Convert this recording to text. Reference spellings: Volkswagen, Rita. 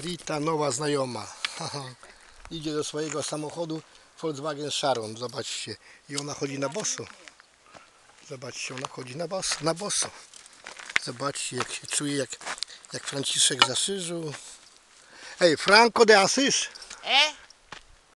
Rita, nowa znajoma. Idzie do swojego samochodu Volkswagen Sharon. Zobaczcie. I ona chodzi na boso. Zobaczcie, ona chodzi na boso. Zobaczcie, jak się czuje, jak Franciszek Zasyżu. Ej, Franco de Assis.